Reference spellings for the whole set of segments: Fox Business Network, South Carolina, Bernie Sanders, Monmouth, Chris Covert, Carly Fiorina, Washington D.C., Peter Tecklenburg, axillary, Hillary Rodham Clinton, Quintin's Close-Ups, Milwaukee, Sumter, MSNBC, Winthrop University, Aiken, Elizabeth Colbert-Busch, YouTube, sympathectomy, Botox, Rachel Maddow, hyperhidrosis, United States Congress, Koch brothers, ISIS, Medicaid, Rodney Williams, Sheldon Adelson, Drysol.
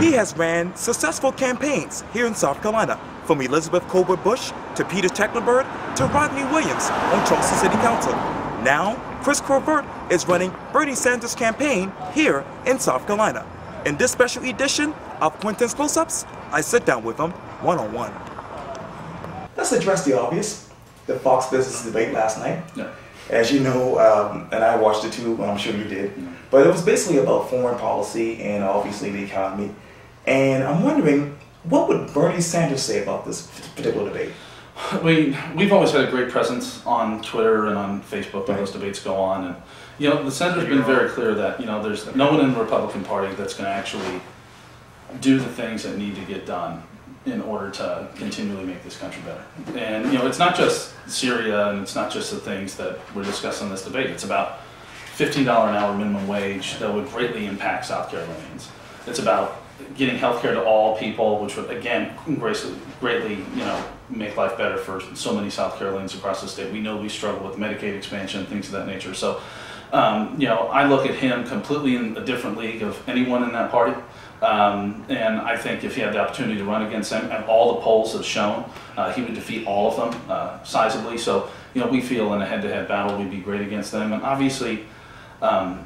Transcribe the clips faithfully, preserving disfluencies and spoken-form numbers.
He has ran successful campaigns here in South Carolina, from Elizabeth Colbert-Busch to Peter Tecklenburg to Rodney Williams on Charleston City Council. Now, Chris Covert is running Bernie Sanders' campaign here in South Carolina. In this special edition of Quintin's Close-Ups, I sit down with him one-on-one. Let's address the obvious, the Fox Business debate last night. Yeah. As you know, um, and I watched it too, and I'm sure you did, yeah. But it was basically about foreign policy and obviously the economy. And I'm wondering, what would Bernie Sanders say about this particular debate? We, we've always had a great presence on Twitter and on Facebook when right. those debates go on. And, you know, the Senator's been very clear that, you know, there's no one in the Republican Party that's going to actually do the things that need to get done in order to continually make this country better. And, you know, it's not just Syria and it's not just the things that we're discussing in this debate. It's about fifteen dollars an hour minimum wage that would greatly impact South Carolinians. It's about getting health care to all people, which would, again, greatly, you know, make life better for so many South Carolinians across the state. We know we struggle with Medicaid expansion, things of that nature. So, um, you know, I look at him completely in a different league of anyone in that party. Um, and I think if he had the opportunity to run against him, and all the polls have shown, uh, he would defeat all of them uh, sizably. So, you know, we feel in a head-to-head battle we'd be great against them. And obviously, um,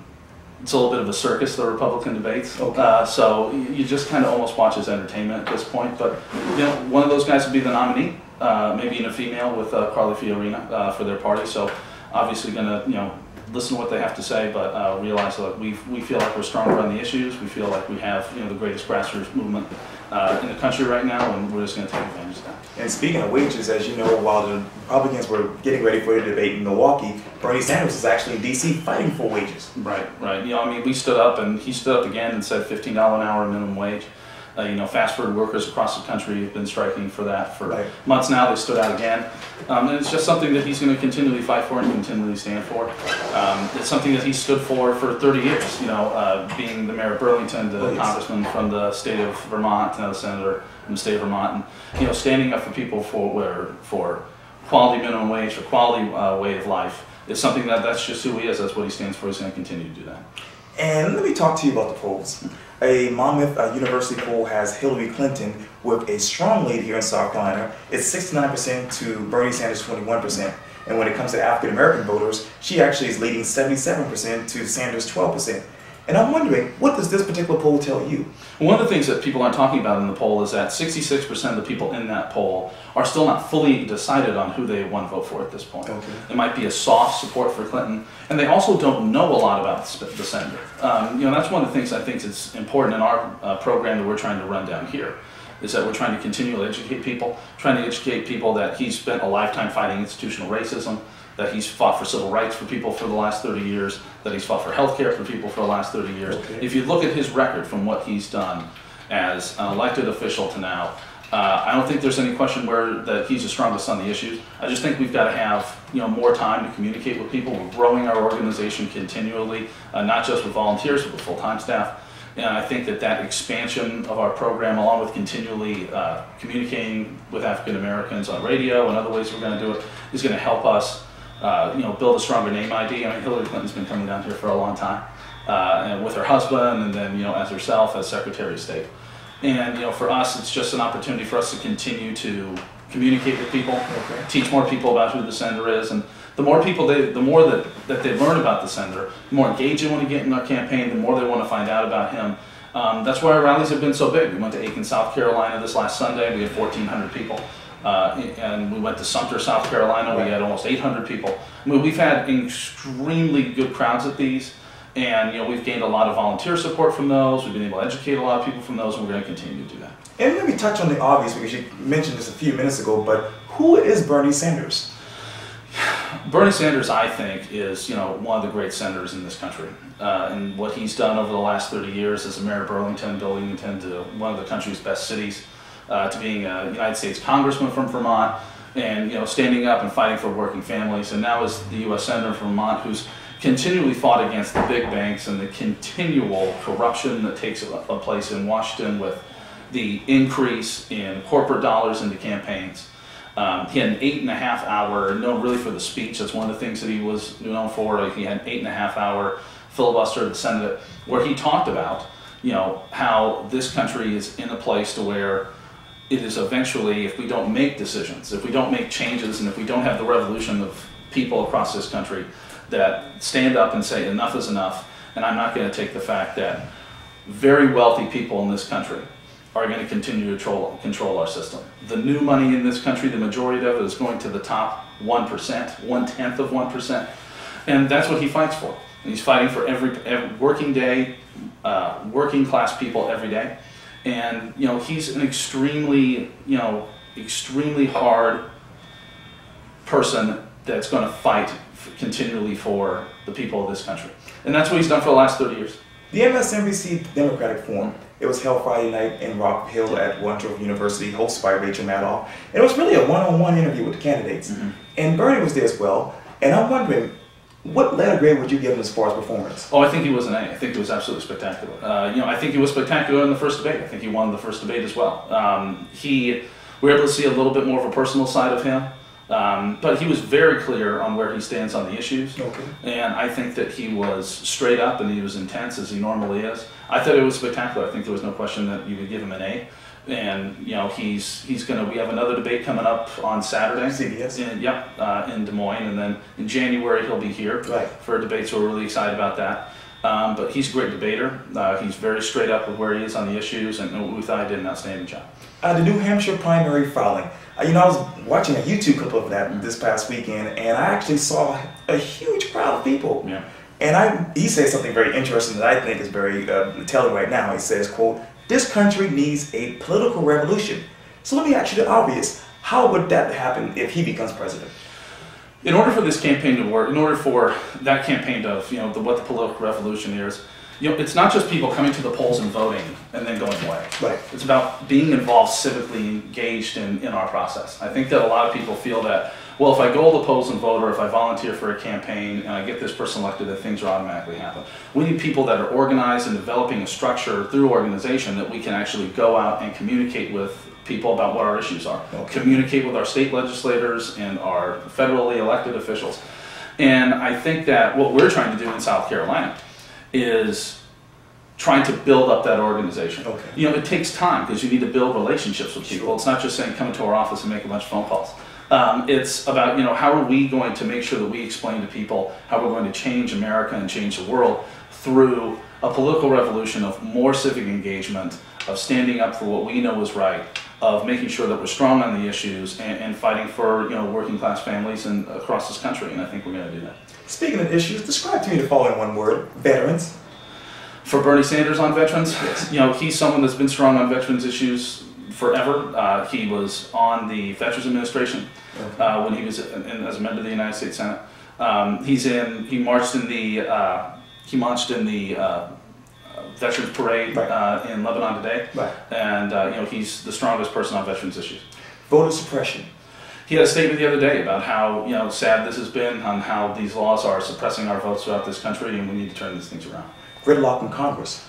it's a little bit of a circus, the Republican debates. Okay. Uh, so you just kind of almost watch as entertainment at this point. But, you know, one of those guys would be the nominee, uh, maybe in a female with uh, Carly Fiorina uh, for their party. So obviously going to, you know, listen to what they have to say, but uh, realize that we we feel like we're stronger on the issues. We feel like we have, you know, the greatest grassroots movement uh, in the country right now, and we're just going to take advantage of that. And speaking of wages, as you know, while the Republicans were getting ready for a debate in Milwaukee, Bernie Sanders is actually in D C fighting for wages. Right, right. You know, I mean, we stood up, and he stood up again and said fifteen dollars an hour minimum wage. Uh, you know, fast food workers across the country have been striking for that for right. months now. They stood out again. Um, and it's just something that he's going to continually fight for and continually stand for. Um, it's something that he stood for for thirty years, you know, uh, being the mayor of Burlington, the oh, yes. congressman from the state of Vermont, uh, senator from the state of Vermont, and, you know, standing up for people for, where, for quality minimum wage, for quality uh, way of life. It's something that that's just who he is. That's what he stands for. He's going to continue to do that. And let me talk to you about the polls. A Monmouth uh, University poll has Hillary Clinton with a strong lead here in South Carolina. It's sixty-nine percent to Bernie Sanders' twenty-one percent. And when it comes to African American voters, she actually is leading seventy-seven percent to Sanders' twelve percent. And I'm wondering, what does this particular poll tell you? One of the things that people aren't talking about in the poll is that sixty-six percent of the people in that poll are still not fully decided on who they want to vote for at this point. Okay. It might be a soft support for Clinton, and they also don't know a lot about the senator. Um, you know, that's one of the things I think is important in our uh, program that we're trying to run down here, is that we're trying to continually educate people, trying to educate people that he's spent a lifetime fighting institutional racism, that he's fought for civil rights for people for the last thirty years, that he's fought for health care for people for the last thirty years. Okay. If you look at his record from what he's done as an elected official to now, uh, I don't think there's any question where that he's the strongest on the issues. I just think we've got to have, you know, more time to communicate with people. We're growing our organization continually, uh, not just with volunteers, but with full-time staff. And I think that that expansion of our program, along with continually uh, communicating with African Americans on radio and other ways we're going to do it, is going to help us Uh, you know, build a stronger name I D. I mean, Hillary Clinton's been coming down here for a long time, uh, and with her husband, and then, you know, as herself as Secretary of State. And, you know, for us, it's just an opportunity for us to continue to communicate with people, okay. teach more people about who the senator is, and the more people, they, the more that, that they learn about the senator, the more engaged they want to get in our campaign, the more they want to find out about him. Um, that's why our rallies have been so big. We went to Aiken, South Carolina this last Sunday. We had fourteen hundred people. Uh, and we went to Sumter, South Carolina. We had almost eight hundred people. I mean, we've had extremely good crowds at these, and, you know, we've gained a lot of volunteer support from those. We've been able to educate a lot of people from those, and we're going to continue to do that. And let me touch on the obvious, because you mentioned this a few minutes ago, but who is Bernie Sanders? Bernie Sanders, I think, is, you know, one of the great senators in this country. Uh, and what he's done over the last thirty years as the mayor of Burlington, Burlington to one of the country's best cities, Uh, to being a United States Congressman from Vermont, and, you know, standing up and fighting for working families, and now is the U S Senator from Vermont, who's continually fought against the big banks and the continual corruption that takes a place in Washington with the increase in corporate dollars into campaigns. Um, he had an eight and a half hour, no really for the speech, that's one of the things that he was known for. He had an eight and a half hour filibuster in the Senate where he talked about you know, how this country is in a place to where it is eventually, if we don't make decisions, if we don't make changes, and if we don't have the revolution of people across this country that stand up and say enough is enough, and I'm not going to take the fact that very wealthy people in this country are going to continue to control, control our system. The new money in this country, the majority of it is going to the top one percent, one-tenth of one percent, and that's what he fights for. And he's fighting for every, every working day, uh, working class people every day. And, you know, he's an extremely, you know, extremely hard person that's going to fight continually for the people of this country. And that's what he's done for the last thirty years. The M S N B C Democratic Forum, it was held Friday night in Rock Hill at Winthrop University, hosted by Rachel Maddow. And it was really a one-on-one interview with the candidates. Mm-hmm. And Bernie was there as well. And I'm wondering, what letter grade would you give him as far as performance? Oh, I think he was an A. I think he was absolutely spectacular. Uh, you know, I think he was spectacular in the first debate. I think he won the first debate as well. Um, he, we were able to see a little bit more of a personal side of him, um, but he was very clear on where he stands on the issues. Okay. And I think that he was straight up and he was intense as he normally is. I thought it was spectacular. I think there was no question that you would give him an A. And you know, he's he's gonna. We have another debate coming up on Saturday. C B S. In, yep, uh, in Des Moines, and then in January he'll be here right. for a debate. So we're really excited about that. Um, but he's a great debater. Uh, he's very straight up with where he is on the issues, and we thought I did an outstanding job. Uh, the New Hampshire primary filing. Uh, you know, I was watching a YouTube clip of that mm-hmm. this past weekend, and I actually saw a huge crowd of people. Yeah. And I, he said something very interesting that I think is very uh, telling right now. He says, "Quote." This country needs a political revolution. So let me ask you the obvious. How would that happen if he becomes president? In order for this campaign to work, in order for that campaign to, you know, the, what the political revolution is, you know, it's not just people coming to the polls and voting and then going away. Right. It's about being involved, civically engaged in, in our process. I think that a lot of people feel that, well, if I go to the polls and vote, or if I volunteer for a campaign and I get this person elected, that things are automatically happen. We need people that are organized and developing a structure through organization that we can actually go out and communicate with people about what our issues are. Okay. Communicate with our state legislators and our federally elected officials. And I think that what we're trying to do in South Carolina is trying to build up that organization. Okay. You know, it takes time because you need to build relationships with people. Sure. It's not just saying come into our office and make a bunch of phone calls. Um, it's about, you know, how are we going to make sure that we explain to people how we're going to change America and change the world through a political revolution of more civic engagement, of standing up for what we know is right, of making sure that we're strong on the issues, and, and fighting for, you know, working class families and across this country, and I think we're going to do that. Speaking of issues, describe to me the following one word: veterans. For Bernie Sanders on veterans, yes. You know, he's someone that's been strong on veterans issues forever. Uh, he was on the Veterans Administration uh, when he was in, in, as a member of the United States Senate. Um, he's in. He marched in the. Uh, he marched in the uh, Veterans Parade right. uh, in Lebanon today. Right. And uh, you know, he's the strongest person on veterans issues. Voter suppression. He had a statement the other day about how, you know, sad this has been, on how these laws are suppressing our votes throughout this country, and we need to turn these things around. Gridlock in Congress.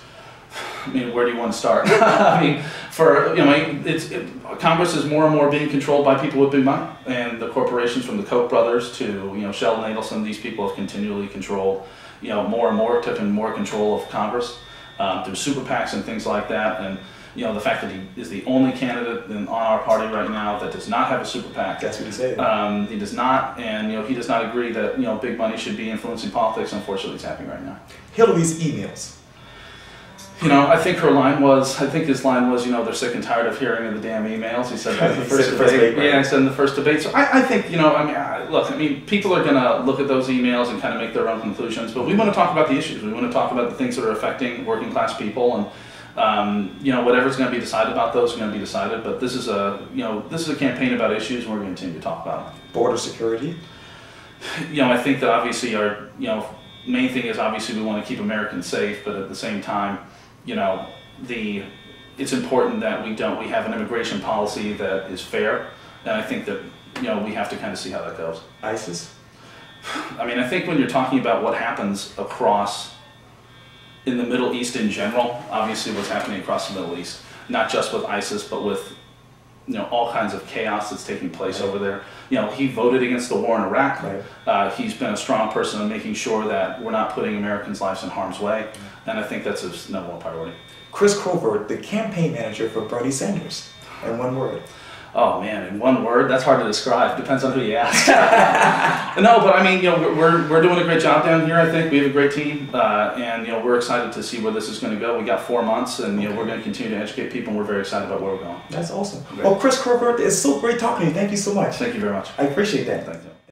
I mean, where do you want to start? I mean, for, you know, it's, it, Congress is more and more being controlled by people with big money, and the corporations from the Koch brothers to, you know, Sheldon Adelson. These people have continually controlled, you know, more and more, taking more control of Congress um, through super PACs and things like that. And, you know, the fact that he is the only candidate in, on our party right now that does not have a super PAC. That's what he said. Um, he does not, and, you know, he does not agree that, you know, big money should be influencing politics. Unfortunately, it's happening right now. Hillary's emails. You know, I think her line was, I think his line was, you know, they're sick and tired of hearing of the damn emails. He said that in the first debate. Yeah, he said in the first debate. So I, I think, you know, I mean, I, look, I mean, people are going to look at those emails and kind of make their own conclusions, but we want to talk about the issues. We want to talk about the things that are affecting working class people, and, um, you know, whatever's going to be decided about those is going to be decided. But this is a, you know, this is a campaign about issues, and we're going to continue to talk about it. Border security? You know, I think that obviously our, you know, main thing is obviously we want to keep Americans safe, but at the same time, you know, the it's important that we don't we have an immigration policy that is fair, and I think that, you know, we have to kind of see how that goes. ISIS? I mean, I think when you're talking about what happens across in the Middle East in general, obviously what's happening across the Middle East, not just with ISIS, but with, you know, all kinds of chaos that's taking place right. over there. You know, he voted against the war in Iraq. Right. Uh, he's been a strong person in making sure that we're not putting Americans' lives in harm's way. Right. And I think that's his number one priority. Chris Covert, the campaign manager for Bernie Sanders, in one word. Oh man, in one word? That's hard to describe. Depends on who you ask. No, but I mean, you know, we're, we're doing a great job down here, I think. We have a great team, uh, and you know, we're excited to see where this is going to go. We got four months, and you know, we're going to continue to educate people, and we're very excited about where we're going. That's awesome. Great. Well, Chris Covert, it's so great talking to you. Thank you so much. Thank you very much. I appreciate that. Thank you.